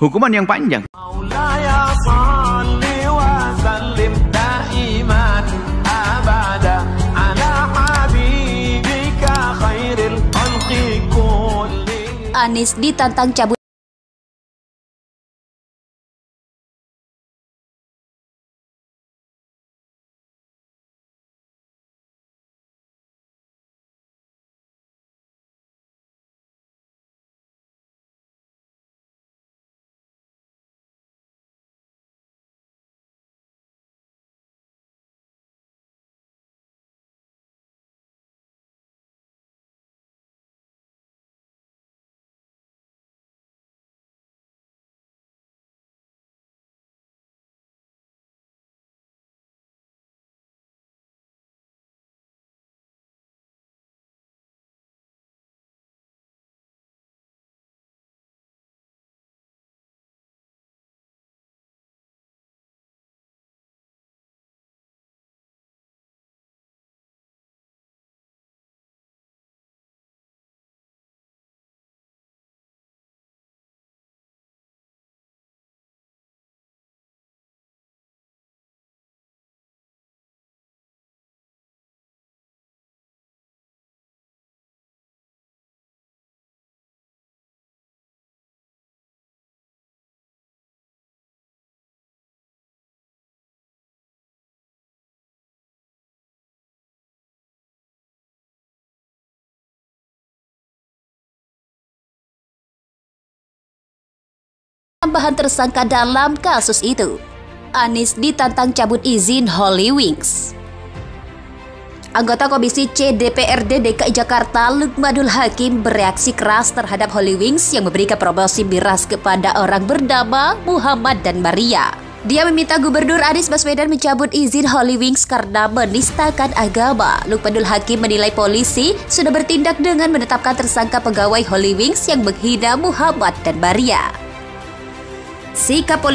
hukuman yang panjang. Anies ditantang cabut. Tambahan tersangka dalam kasus itu, Anies ditantang cabut izin Holy Wings. Anggota Komisi C DPRD DKI Jakarta Lukmanul Hakim bereaksi keras terhadap Holy Wings yang memberikan promosi miras kepada orang bernama Muhammad dan Maria. Dia meminta Gubernur Anies Baswedan mencabut izin Holy Wings karena menistakan agama. Lukmanul Hakim menilai polisi sudah bertindak dengan menetapkan tersangka pegawai Holy Wings yang menghina Muhammad dan Maria. Sikap polisi